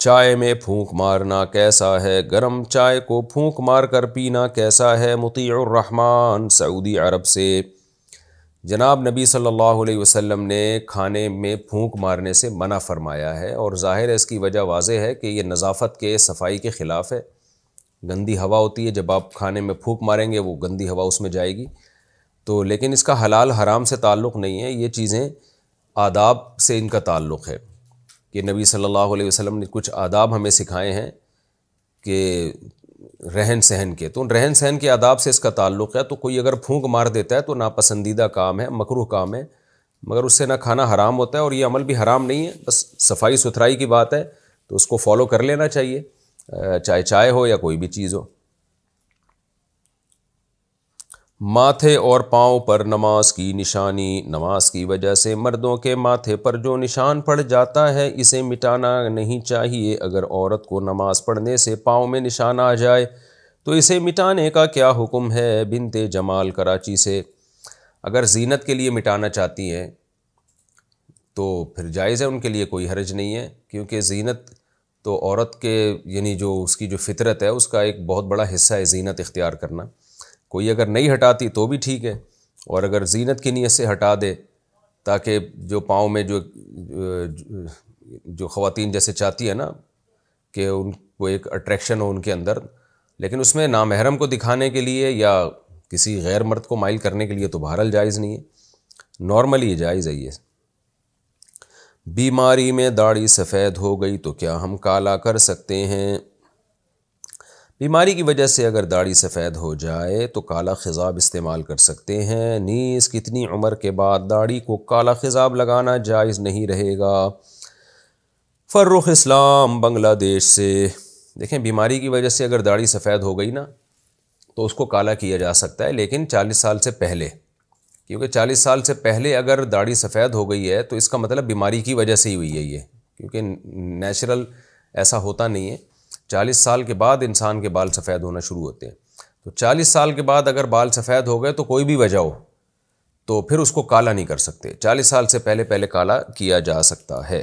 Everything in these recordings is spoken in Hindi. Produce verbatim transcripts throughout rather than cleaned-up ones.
चाय में फूंक मारना कैसा है, गरम चाय को फूंक मार कर पीना कैसा है। मुतीउर रहमान सऊदी अरब से, जनाब नबी सल्लल्लाहु अलैहि वसल्लम ने खाने में फूंक मारने से मना फरमाया है और ज़ाहिर है इसकी वजह वाजह है कि ये नज़ाफ़त के सफाई के ख़िलाफ़ है। गंदी हवा होती है, जब आप खाने में फूंक मारेंगे वो गंदी हवा उसमें जाएगी। तो लेकिन इसका हलाल हराम से ताल्लुक़ नहीं है, ये चीज़ें आदाब से इनका ताल्लुक़ है कि नबी सल्लल्लाहु अलैहि वसल्लम ने कुछ आदाब हमें सिखाए हैं कि रहन सहन के, तो रहन सहन के आदाब से इसका ताल्लुक़ है। तो कोई अगर फूंक मार देता है तो नापसंदीदा काम है, मकरूह काम है, मगर उससे ना खाना हराम होता है और ये अमल भी हराम नहीं है, बस सफाई सुथराई की बात है तो उसको फॉलो कर लेना चाहिए, चाहे चाय हो या कोई भी चीज़ हो। माथे और पाँव पर नमाज की निशानी, नमाज की वजह से मर्दों के माथे पर जो निशान पड़ जाता है इसे मिटाना नहीं चाहिए। अगर औरत को नमाज पढ़ने से पाँव में निशान आ जाए तो इसे मिटाने का क्या हुक्म है। बिनते जमाल कराची से, अगर जीनत के लिए मिटाना चाहती हैं तो फिर जायज़ है, उनके लिए कोई हर्ज नहीं है, क्योंकि जीनत तो औरत के यानी जो उसकी जो फितरत है उसका एक बहुत बड़ा हिस्सा है जीनत इख्तियार करना। कोई अगर नहीं हटाती तो भी ठीक है, और अगर जीनत की नीयत से हटा दे ताकि जो पाँव में जो जो ख़वातीन जैसे चाहती है ना कि उनको एक अट्रैक्शन हो उनके अंदर, लेकिन उसमें नामहरम को दिखाने के लिए या किसी गैर मर्द को माइल करने के लिए तो बहरहाल जायज़ नहीं है, नॉर्मली जायज़ है ये। बीमारी में दाढ़ी सफ़ेद हो गई तो क्या हम काला कर सकते हैं। बीमारी की वजह से अगर दाढ़ी सफ़ेद हो जाए तो काला खिज़ाब इस्तेमाल कर सकते हैं। नीज़ कितनी उम्र के बाद दाढ़ी को काला खिज़ाब लगाना जायज़ नहीं रहेगा। फर्रुख इस्लाम बांग्लादेश से, देखें बीमारी की वजह से अगर दाढ़ी सफ़ेद हो गई ना तो उसको काला किया जा सकता है, लेकिन चालीस साल से पहले, क्योंकि चालीस साल से पहले अगर दाढ़ी सफ़ेद हो गई है तो इसका मतलब बीमारी की वजह से ही हुई है ये, क्योंकि नेचुरल ऐसा होता नहीं है। चालीस साल के बाद इंसान के बाल सफ़ेद होना शुरू होते हैं, तो चालीस साल के बाद अगर बाल सफ़ेद हो गए तो कोई भी वजह हो तो फिर उसको काला नहीं कर सकते। चालीस साल से पहले पहले काला किया जा सकता है।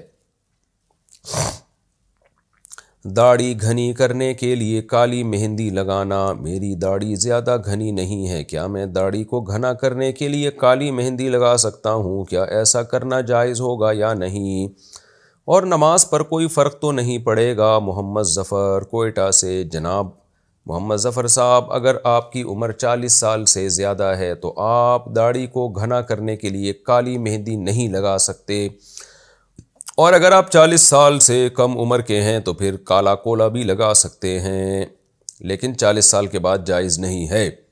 दाढ़ी घनी करने के लिए काली मेहंदी लगाना, मेरी दाढ़ी ज़्यादा घनी नहीं है, क्या मैं दाढ़ी को घना करने के लिए काली मेहंदी लगा सकता हूँ, क्या ऐसा करना जायज़ होगा या नहीं, और नमाज पर कोई फ़र्क तो नहीं पड़ेगा। मोहम्मद जफ़र कोयटा से, जनाब मोहम्मद जफ़र साहब अगर आपकी उम्र चालीस साल से ज़्यादा है तो आप दाढ़ी को घना करने के लिए काली मेहंदी नहीं लगा सकते, और अगर आप चालीस साल से कम उम्र के हैं तो फिर काला कोला भी लगा सकते हैं, लेकिन चालीस साल के बाद जायज़ नहीं है।